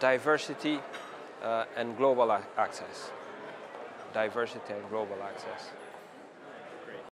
diversity and global access.